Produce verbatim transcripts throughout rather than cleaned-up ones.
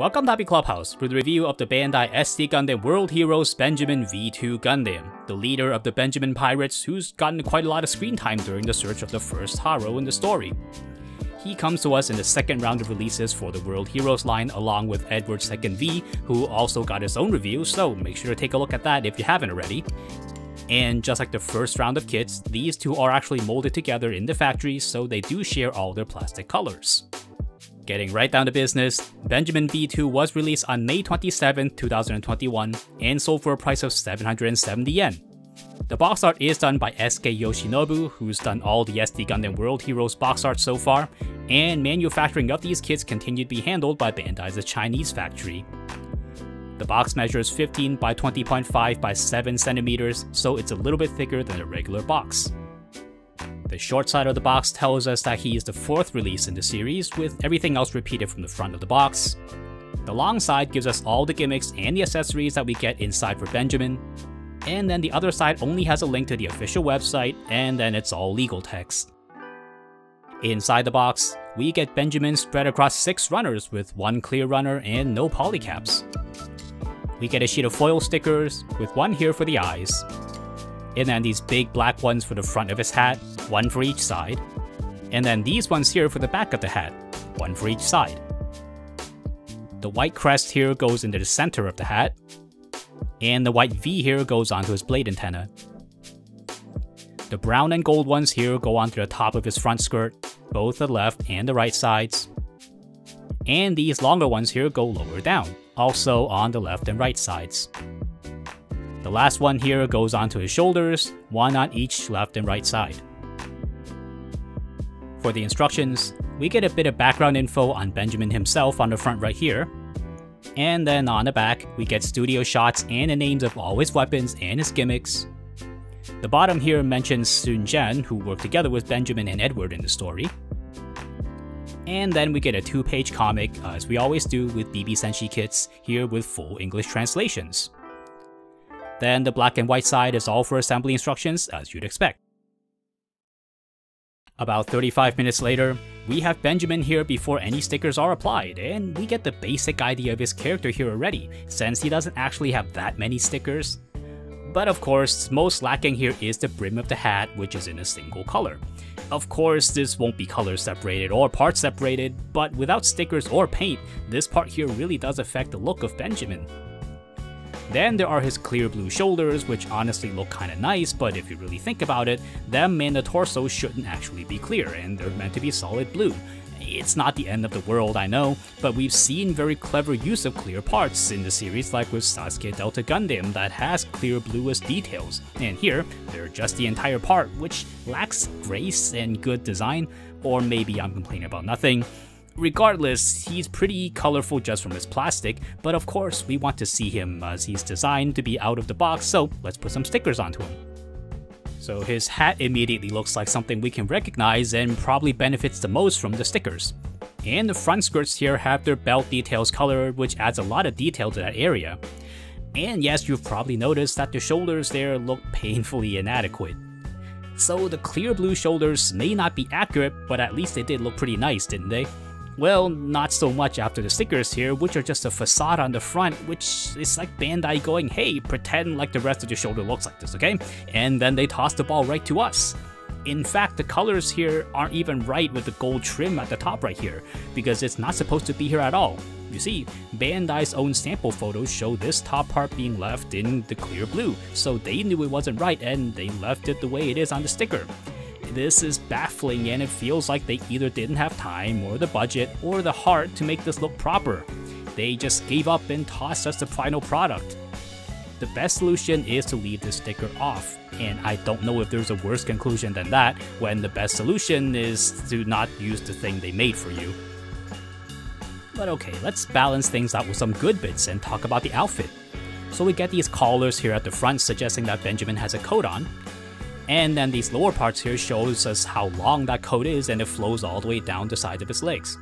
Welcome to Hobby Clubhouse for the review of the Bandai S D Gundam World Heroes Benjamin V two Gundam, the leader of the Benjamin Pirates who's gotten quite a lot of screen time during the search of the first Haro in the story. He comes to us in the second round of releases for the World Heroes line along with Edward Second V, who also got his own review, so make sure to take a look at that if you haven't already. And just like the first round of kits, these two are actually molded together in the factory, so they do share all their plastic colors. Getting right down to business, Benjamin V two was released on May twenty-seventh, two thousand twenty-one, and sold for a price of seven hundred seventy yen. The box art is done by S K Yoshinobu, who's done all the S D Gundam World Heroes box art so far, and manufacturing of these kits continued to be handled by Bandai's Chinese factory. The box measures fifteen by twenty point five by seven centimeters, so it's a little bit thicker than a regular box. The short side of the box tells us that he is the fourth release in the series, with everything else repeated from the front of the box. The long side gives us all the gimmicks and the accessories that we get inside for Benjamin. And then the other side only has a link to the official website, and then it's all legal text. Inside the box, we get Benjamin spread across six runners with one clear runner and no polycaps. We get a sheet of foil stickers, with one here for the eyes. And then these big black ones for the front of his hat, one for each side. And then these ones here for the back of the hat, one for each side. The white crest here goes into the center of the hat. And the white V here goes onto his blade antenna. The brown and gold ones here go onto the top of his front skirt, both the left and the right sides. And these longer ones here go lower down, also on the left and right sides. The last one here goes onto his shoulders, one on each left and right side. For the instructions, we get a bit of background info on Benjamin himself on the front right here. And then on the back, we get studio shots and the names of all his weapons and his gimmicks. The bottom here mentions Sun Jian, who worked together with Benjamin and Edward in the story. And then we get a two-page comic, as we always do with B B Senshi kits, here with full English translations. Then the black and white side is all for assembly instructions, as you'd expect. About thirty-five minutes later, we have Benjamin here before any stickers are applied, and we get the basic idea of his character here already, since he doesn't actually have that many stickers. But of course, most lacking here is the brim of the hat, which is in a single color. Of course, this won't be color separated or part separated, but without stickers or paint, this part here really does affect the look of Benjamin. Then there are his clear blue shoulders, which honestly look kinda nice, but if you really think about it, them and the torso shouldn't actually be clear, and they're meant to be solid blue. It's not the end of the world, I know, but we've seen very clever use of clear parts in the series, like with Sasuke Delta Gundam that has clear blue as details, and here, they're just the entire part, which lacks grace and good design, or maybe I'm complaining about nothing. Regardless, he's pretty colorful just from his plastic, but of course we want to see him as he's designed to be out of the box, so let's put some stickers onto him. So his hat immediately looks like something we can recognize and probably benefits the most from the stickers. And the front skirts here have their belt details colored, which adds a lot of detail to that area. And yes, you've probably noticed that the shoulders there look painfully inadequate. So the clear blue shoulders may not be accurate, but at least they did look pretty nice, didn't they? Well, not so much after the stickers here, which are just a facade on the front, which is like Bandai going, hey, pretend like the rest of your shoulder looks like this, okay? And then they toss the ball right to us. In fact, the colors here aren't even right with the gold trim at the top right here, because it's not supposed to be here at all. You see, Bandai's own sample photos show this top part being left in the clear blue, so they knew it wasn't right and they left it the way it is on the sticker. This is baffling, and it feels like they either didn't have time or the budget or the heart to make this look proper. They just gave up and tossed us the final product. The best solution is to leave the sticker off, and I don't know if there's a worse conclusion than that when the best solution is to not use the thing they made for you. But okay, let's balance things out with some good bits and talk about the outfit. So we get these collars here at the front suggesting that Benjamin has a coat on. And then these lower parts here shows us how long that coat is, and it flows all the way down the side of his legs.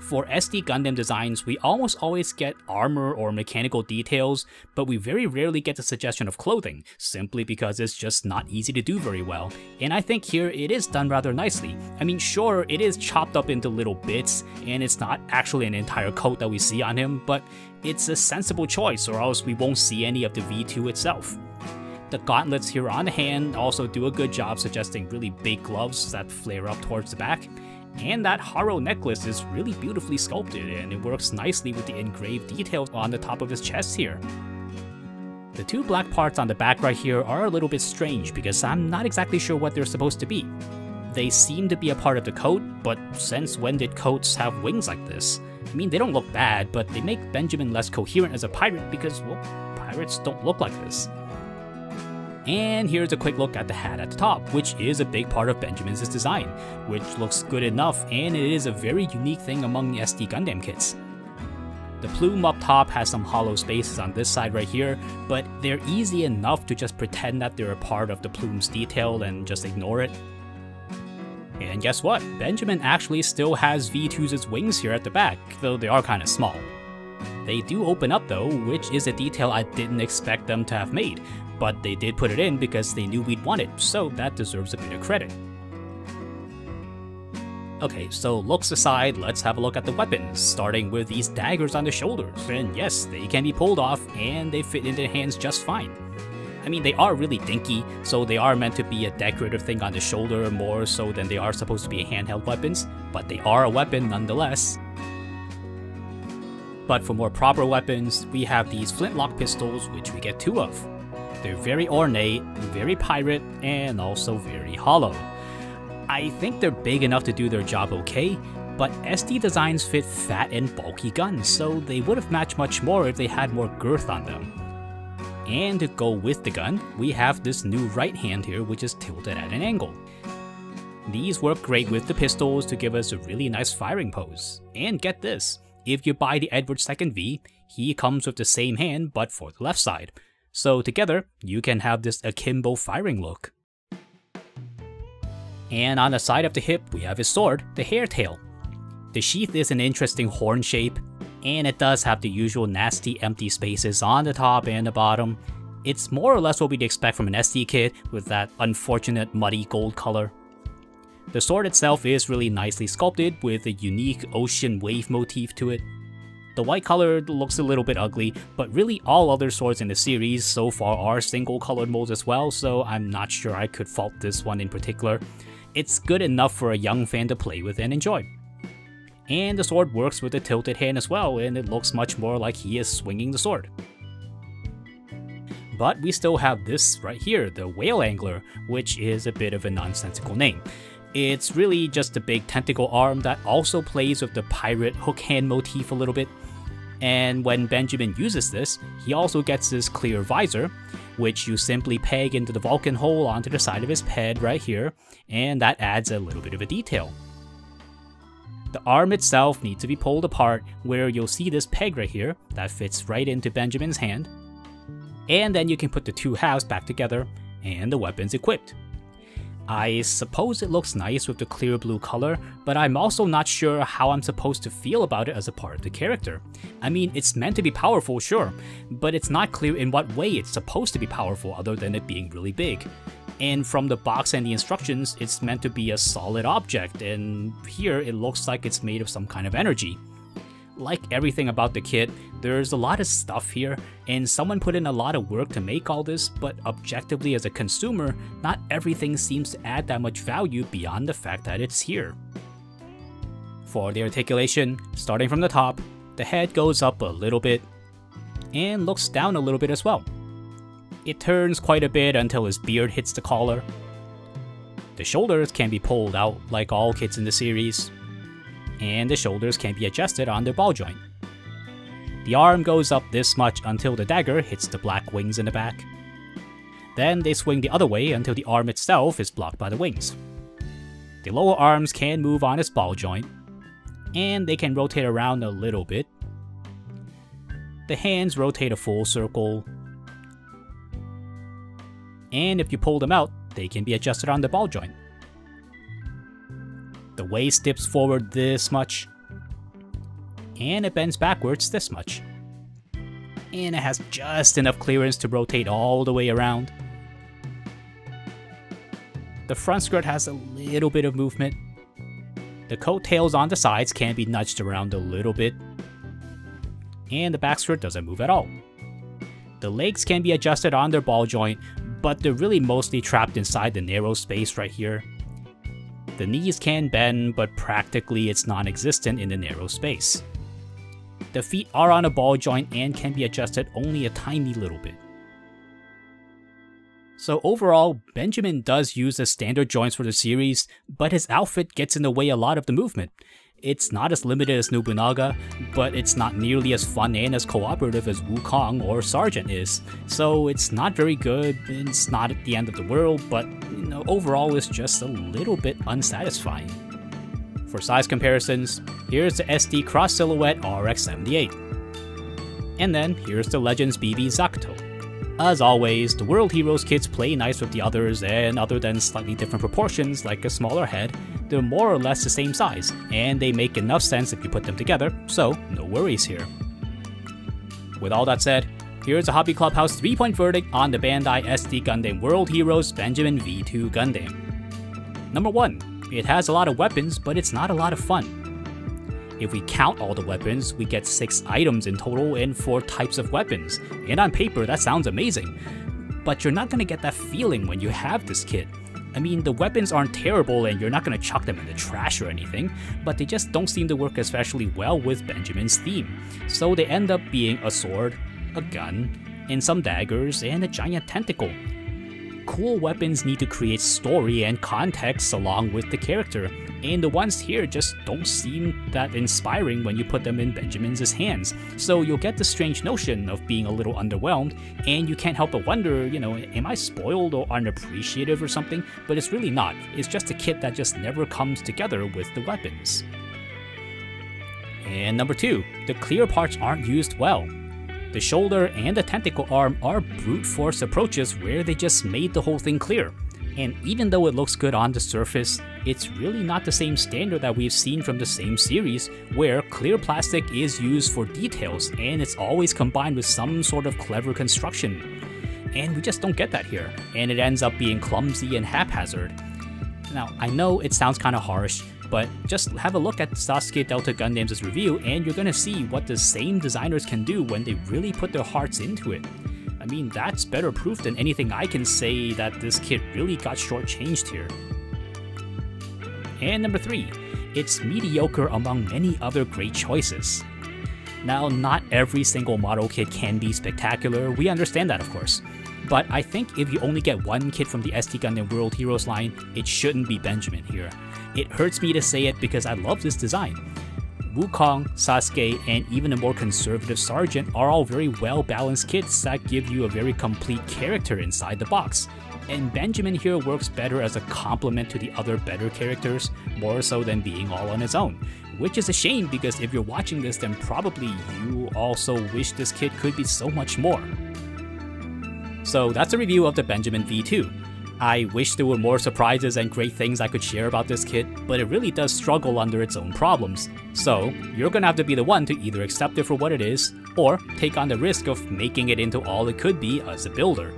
For S D Gundam designs, we almost always get armor or mechanical details, but we very rarely get the suggestion of clothing, simply because it's just not easy to do very well, and I think here it is done rather nicely. I mean, sure, it is chopped up into little bits, and it's not actually an entire coat that we see on him, but it's a sensible choice, or else we won't see any of the V two itself. The gauntlets here on the hand also do a good job suggesting really big gloves that flare up towards the back. And that Haro necklace is really beautifully sculpted, and it works nicely with the engraved details on the top of his chest here. The two black parts on the back right here are a little bit strange because I'm not exactly sure what they're supposed to be. They seem to be a part of the coat, but since when did coats have wings like this? I mean, they don't look bad, but they make Benjamin less coherent as a pirate because, well, pirates don't look like this. And here's a quick look at the hat at the top, which is a big part of Benjamin's design, which looks good enough, and it is a very unique thing among S D Gundam kits. The plume up top has some hollow spaces on this side right here, but they're easy enough to just pretend that they're a part of the plume's detail and just ignore it. And guess what? Benjamin actually still has V two's wings here at the back, though they are kinda small. They do open up though, which is a detail I didn't expect them to have made, but they did put it in because they knew we'd want it, so that deserves a bit of credit. Okay, so looks aside, let's have a look at the weapons, starting with these daggers on the shoulders, and yes, they can be pulled off, and they fit into the hands just fine. I mean, they are really dinky, so they are meant to be a decorative thing on the shoulder more so than they are supposed to be handheld weapons, but they are a weapon nonetheless. But for more proper weapons, we have these flintlock pistols, which we get two of. They're very ornate, very pirate, and also very hollow. I think they're big enough to do their job okay, but S D designs fit fat and bulky guns, so they would have matched much more if they had more girth on them. And to go with the gun, we have this new right hand here, which is tilted at an angle. These work great with the pistols to give us a really nice firing pose. And get this. If you buy the Edward Second V, he comes with the same hand but for the left side. So together, you can have this akimbo firing look. And on the side of the hip, we have his sword, the hare tail. The sheath is an interesting horn shape, and it does have the usual nasty empty spaces on the top and the bottom. It's more or less what we'd expect from an S D kit with that unfortunate muddy gold color. The sword itself is really nicely sculpted with a unique ocean wave motif to it. The white color looks a little bit ugly, but really all other swords in the series so far are single colored molds as well, so I'm not sure I could fault this one in particular. It's good enough for a young fan to play with and enjoy. And the sword works with the tilted hand as well, and it looks much more like he is swinging the sword. But we still have this right here, the whale angler, which is a bit of a nonsensical name. It's really just a big tentacle arm that also plays with the pirate hook hand motif a little bit. And when Benjamin uses this, he also gets this clear visor, which you simply peg into the Vulcan hole onto the side of his head right here, and that adds a little bit of a detail. The arm itself needs to be pulled apart, where you'll see this peg right here that fits right into Benjamin's hand. And then you can put the two halves back together, and the weapon's equipped. I suppose it looks nice with the clear blue color, but I'm also not sure how I'm supposed to feel about it as a part of the character. I mean, it's meant to be powerful, sure, but it's not clear in what way it's supposed to be powerful other than it being really big. And from the box and the instructions, it's meant to be a solid object, and here it looks like it's made of some kind of energy. Like everything about the kit, there's a lot of stuff here, and someone put in a lot of work to make all this, but objectively as a consumer, not everything seems to add that much value beyond the fact that it's here. For the articulation, starting from the top, the head goes up a little bit, and looks down a little bit as well. It turns quite a bit until his beard hits the collar. The shoulders can be pulled out like all kits in the series, and the shoulders can be adjusted on their ball joint. The arm goes up this much until the dagger hits the black wings in the back. Then they swing the other way until the arm itself is blocked by the wings. The lower arms can move on its ball joint, and they can rotate around a little bit. The hands rotate a full circle, and if you pull them out, they can be adjusted on the ball joint. The waist dips forward this much, and it bends backwards this much. And it has just enough clearance to rotate all the way around. The front skirt has a little bit of movement. The coattails on the sides can be nudged around a little bit. And the back skirt doesn't move at all. The legs can be adjusted on their ball joint, but they're really mostly trapped inside the narrow space right here. The knees can bend, but practically it's non-existent in the narrow space. The feet are on a ball joint and can be adjusted only a tiny little bit. So overall, Benjamin does use the standard joints for the series, but his outfit gets in the way a lot of the movement. It's not as limited as Nobunaga, but it's not nearly as fun and as cooperative as Wukong or Sergeant is. So it's not very good, it's not at the end of the world, but you know, overall it's just a little bit unsatisfying. For size comparisons, here's the S D Cross Silhouette R X seventy-eight. And then here's the Legends B B Zakuto. As always, the World Heroes kids play nice with the others, and other than slightly different proportions like a smaller head, they're more or less the same size, and they make enough sense if you put them together, so no worries here. With all that said, here's a Hobby Clubhouse three point verdict on the Bandai S D Gundam World Heroes Benjamin V two Gundam. Number one. It has a lot of weapons, but it's not a lot of fun. If we count all the weapons, we get six items in total and four types of weapons, and on paper that sounds amazing. But you're not gonna get that feeling when you have this kit. I mean, the weapons aren't terrible and you're not gonna chuck them in the trash or anything, but they just don't seem to work especially well with Benjamin's theme. So they end up being a sword, a gun, and some daggers, and a giant tentacle. Cool weapons need to create story and context along with the character, and the ones here just don't seem that inspiring when you put them in Benjamin's hands, so you'll get the strange notion of being a little underwhelmed, and you can't help but wonder, you know, am I spoiled or unappreciative or something? But it's really not, it's just a kit that just never comes together with the weapons. And number two, the clear parts aren't used well. The shoulder and the tentacle arm are brute force approaches where they just made the whole thing clear. And even though it looks good on the surface, it's really not the same standard that we've seen from the same series, where clear plastic is used for details and it's always combined with some sort of clever construction. And we just don't get that here, and it ends up being clumsy and haphazard. Now, I know it sounds kinda harsh, but just have a look at Sasuke Delta Gundam's review and you're gonna see what the same designers can do when they really put their hearts into it. I mean, that's better proof than anything I can say that this kit really got shortchanged here. And number three, it's mediocre among many other great choices. Now, not every single model kit can be spectacular, we understand that of course. But I think if you only get one kit from the S D Gundam World Heroes line, it shouldn't be Benjamin here. It hurts me to say it because I love this design. Wukong, Sasuke, and even a more conservative Sergeant are all very well balanced kits that give you a very complete character inside the box. And Benjamin here works better as a complement to the other better characters, more so than being all on his own. Which is a shame because if you're watching this, then probably you also wish this kit could be so much more. So that's a review of the Benjamin V two. I wish there were more surprises and great things I could share about this kit, but it really does struggle under its own problems. So you're gonna have to be the one to either accept it for what it is, or take on the risk of making it into all it could be as a builder.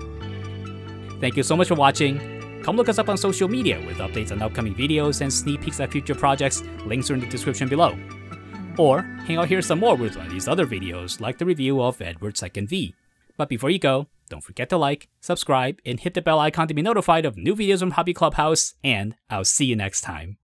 Thank you so much for watching. Come look us up on social media with updates on upcoming videos and sneak peeks at future projects, links are in the description below. Or hang out here some more with one of these other videos like the review of Edward Second V. But before you go, don't forget to like, subscribe, and hit the bell icon to be notified of new videos from Hobby Clubhouse, and I'll see you next time.